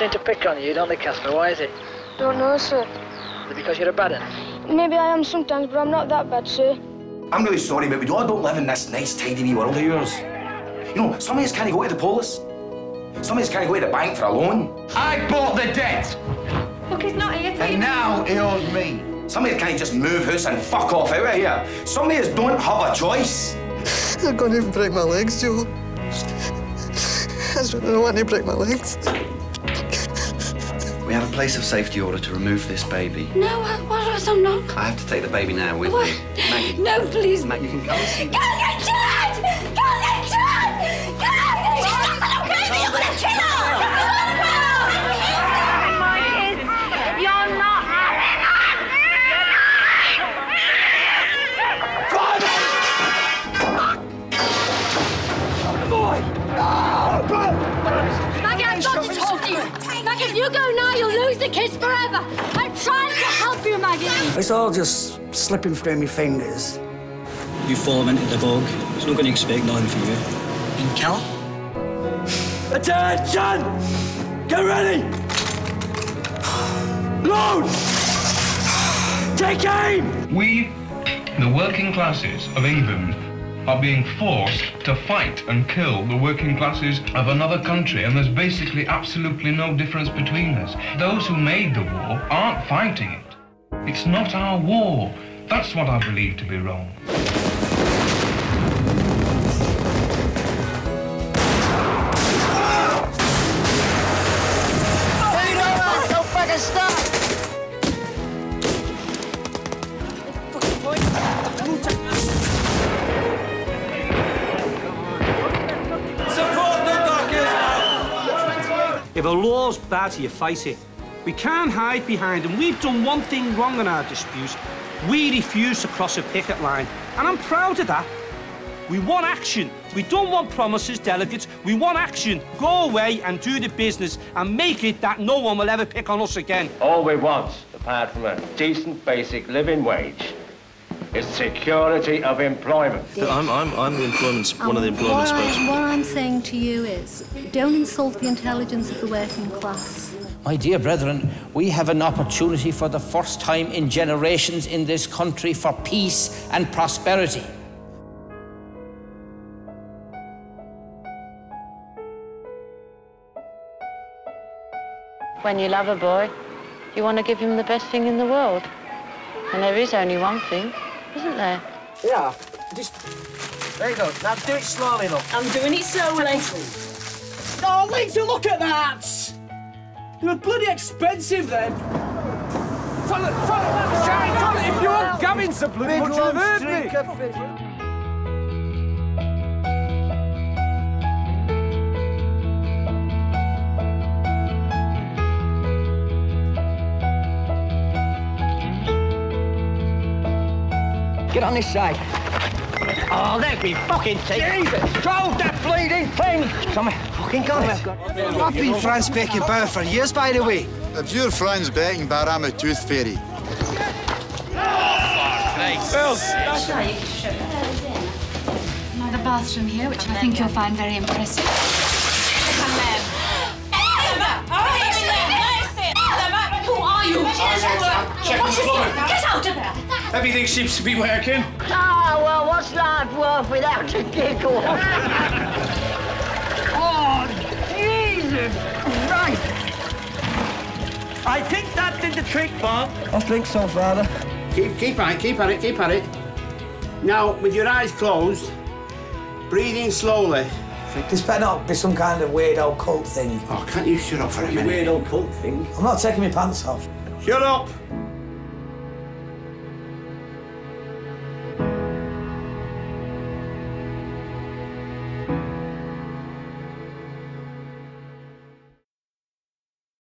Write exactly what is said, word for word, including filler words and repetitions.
seem to pick on you, don't they, Casper? Why is it? Don't know, sir. Is it because you're a bad un? Maybe I am sometimes, but I'm not that bad, sir. I'm really sorry, but we all don't live in this nice, tidy wee world of yours. You know, some of us can't go to the police. Some of us can't go to the bank for a loan. I bought the debt! Look, he's not here to... And now he owes me. Some of us can't just move house and fuck off out of here. Some of us don't have a choice. I can't even break my legs, Joe. I just don't want to break my legs. We have a place of safety order to remove this baby. No, I, what was I not? I have to take the baby now with what? me. Maggie. No, please. Maggie, you can come. Go get Chad! Go get Chad! Go get Chad! She's not okay, but you're gonna kill her! You're not having us! God! No! Maggie, I've got to talk to you! If you go now, you'll lose the kids forever. I'm trying to help you, Maggie. It's all just slipping through my fingers. You fall into the bog. It's not going to expect nothing from you. And Cal? Attention! Get ready! Load! Take aim! We, the working classes of England, are being forced to fight and kill the working classes of another country, and there's basically absolutely no difference between us. Those who made the war aren't fighting it. It's not our war. That's what I believe to be wrong. If a law's bad, you fight it. We can't hide behind them. We've done one thing wrong in our dispute. We refuse to cross a picket line, and I'm proud of that. We want action. We don't want promises, delegates. We want action. Go away and do the business and make it that no one will ever pick on us again. All we want, apart from a decent, basic living wage, is security of employment. I'm, I'm, I'm the employment, one um, of the employment spokesmen. What I'm saying to you is, don't insult the intelligence of the working class. My dear brethren, we have an opportunity for the first time in generations in this country for peace and prosperity. When you love a boy, you want to give him the best thing in the world. And there is only one thing, isn't there? Yeah, just... There you go. Now do it slowly enough. I'm doing it slowly. Oh, Lisa, look at that! They were bloody expensive, then. Tell it, tell it, Shane, tell it, if you weren't gamming so bloody much, you'd have heard me. Get on this side. Oh, they'd be fucking taking... Jesus! Hold that bleeding thing! Come here. Fucking God. I've been Franz Beckenbauer for years, by the way. If you're Franz Beckenbauer, I'm a tooth fairy. Oh, for Christ's sake. Another bathroom here, which I think you'll find very impressive. Who are you? What is it? Get out of there! Everything seems to be working. Ah, oh, well, what's life worth without a giggle? Oh, Jesus Christ! I think that did the trick, Bob. I think so, Father. Keep, keep at it, keep at it, keep at it. Now, with your eyes closed, breathing slowly. This better not be some kind of weird old cult thing. Oh, can't you shut up for a minute? Weird old cult thing? I'm not taking my pants off. Shut up!